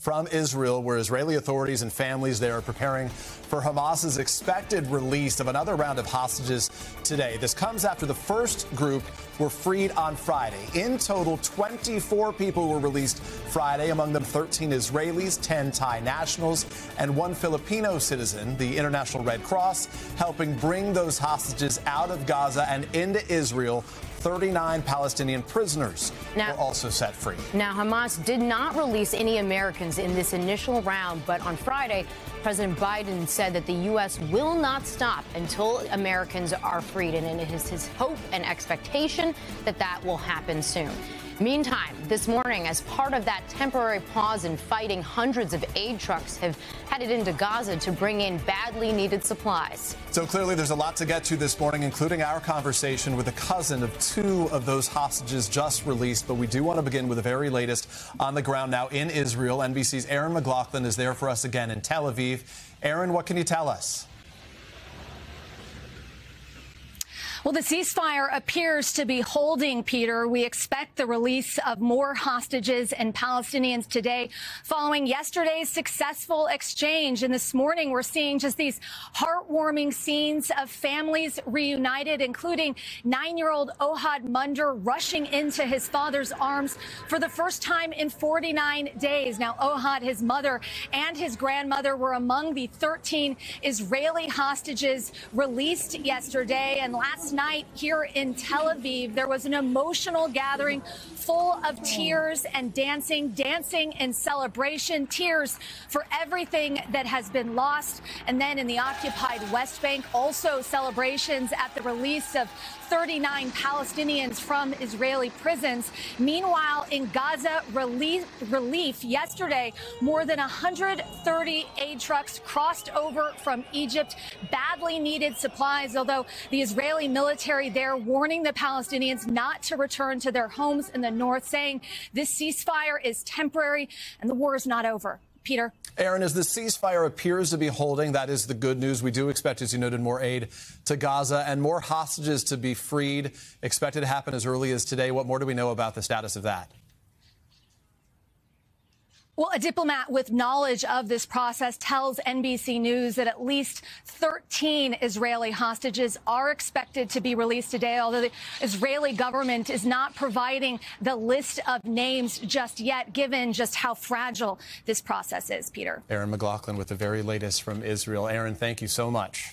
from Israel, where Israeli authorities and families there are preparing for Hamas's expected release of another round of hostages today. This comes after the first group were freed on Friday. In total, 24 people were released Friday, among them 13 Israelis, 10 Thai nationals, and one Filipino citizen. The International Red Cross helping bring those hostages out of Gaza and into Israel. 39 Palestinian prisoners were also set free. Now, Hamas did not release any Americans in this initial round, but on Friday, President Biden said that the U.S. will not stop until Americans are freed, and it is his hope and expectation that that will happen soon. Meantime, this morning, as part of that temporary pause in fighting, hundreds of aid trucks have headed into Gaza to bring in badly needed supplies. So clearly there's a lot to get to this morning, including our conversation with a cousin of two of those hostages just released. But we do want to begin with the very latest on the ground now in Israel. NBC's Erin McLaughlin is there for us again in Tel Aviv. Erin, what can you tell us? Well, the ceasefire appears to be holding, Peter. We expect the release of more hostages and Palestinians today following yesterday's successful exchange. And this morning, we're seeing just these heartwarming scenes of families reunited, including 9-year-old Ohad Munder rushing into his father's arms for the first time in 49 days. Now, Ohad, his mother, and his grandmother were among the 13 Israeli hostages released yesterday. And last night here in Tel Aviv, there was an emotional gathering full of tears and dancing in celebration, tears for everything that has been lost. And then in the occupied West Bank, also celebrations at the release of 39 Palestinians from Israeli prisons. Meanwhile, in Gaza, relief yesterday, more than 130 aid trucks crossed over from Egypt, badly needed supplies, although the Israeli military there warning the Palestinians not to return to their homes in the north, saying this ceasefire is temporary and the war is not over. Peter. Erin, as the ceasefire appears to be holding, that is the good news. We do expect, as you noted, more aid to Gaza and more hostages to be freed, expected to happen as early as today. What more do we know about the status of that? Well, a diplomat with knowledge of this process tells NBC News that at least 13 Israeli hostages are expected to be released today, although the Israeli government is not providing the list of names just yet, given just how fragile this process is, Peter. Erin McLaughlin with the very latest from Israel. Erin, thank you so much.